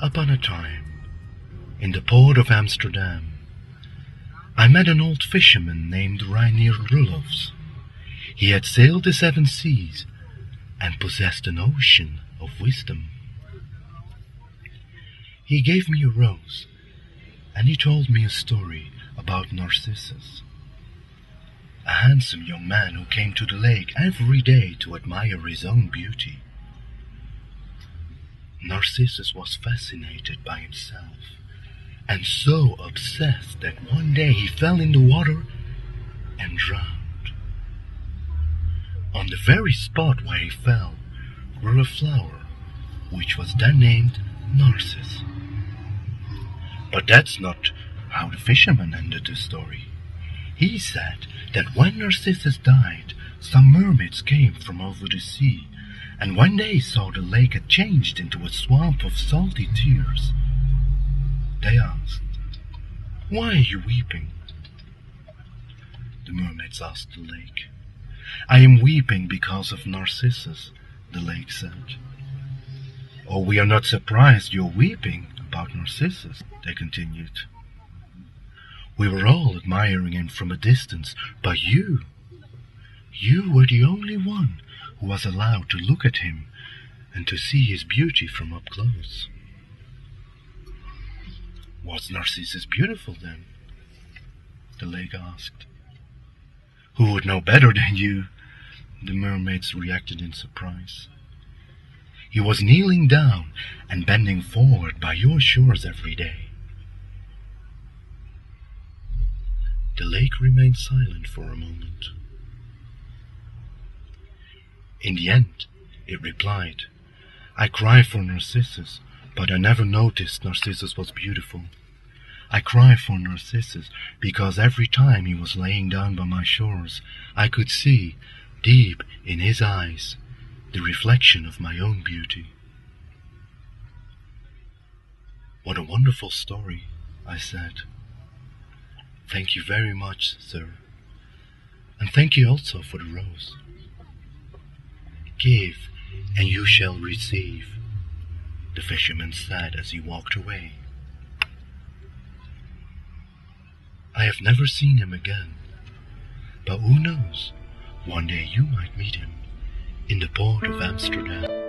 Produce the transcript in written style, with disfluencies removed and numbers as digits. upon a time, in the port of Amsterdam, I met an old fisherman named Reinier Rulofs. He had sailed the seven seas and possessed an ocean of wisdom. He gave me a rose, and he told me a story about Narcissus, a handsome young man who came to the lake every day to admire his own beauty. Narcissus was fascinated by himself, and so obsessed that one day he fell in the water and drowned. On the very spot where he fell grew a flower, which was then named Narcissus. But that's not how the fisherman ended the story. He said that when Narcissus died, some mermaids came from over the sea, and when they saw the lake had changed into a swamp of salty tears, they asked, "Why are you weeping?" The mermaids asked the lake. "I am weeping because of Narcissus," the lake said. "Oh, we are not surprised you're weeping about Narcissus," they continued. "We were all admiring him from a distance, but you were the only one who was allowed to look at him and to see his beauty from up close." "Was Narcissus beautiful then?" the lake asked. "Who would know better than you?" the mermaids reacted in surprise. "He was kneeling down and bending forward by your shores every day." The lake remained silent for a moment. "In the end," it replied, "I cry for Narcissus, but I never noticed Narcissus was beautiful. I cry for Narcissus because every time he was laying down by my shores, I could see, deep in his eyes, the reflection of my own beauty." "What a wonderful story," I said. "Thank you very much, sir. And thank you also for the rose." "Give, and you shall receive," the fisherman said as he walked away. I have never seen him again, but who knows, one day you might meet him in the port of Amsterdam.